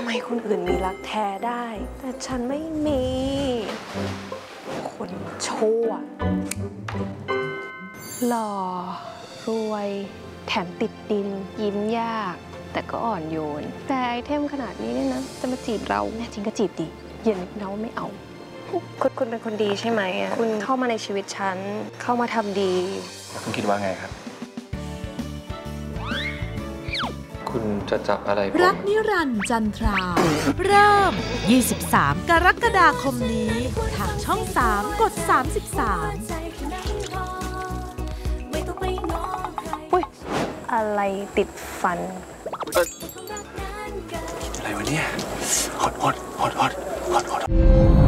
ทำไมคนอื่นมีรักแท้ได้แต่ฉันไม่มีคนชั่วหล่อรวยแถมติดดินยิ้มยากแต่ก็อ่อนโยนแต่ไอเทมขนาดนี้เนี่ยนะจะมาจีบเราแน่จริงก็จีบดิอย่านึกนะว่าไม่เอาคุณเป็นคนดีใช่ไหมอ่ะคุณเข้ามาในชีวิตฉันเข้ามาทำดีแล้วคุณคิดว่าไงครับคุณจะจับอะไรรักนิรันดร์จันทราเริ่ม23กรกฎาคมนี้ทางช่อง 3 กด 33 อุ๊ยอะไรติดฟันอะไรวะเนี่ยฮอต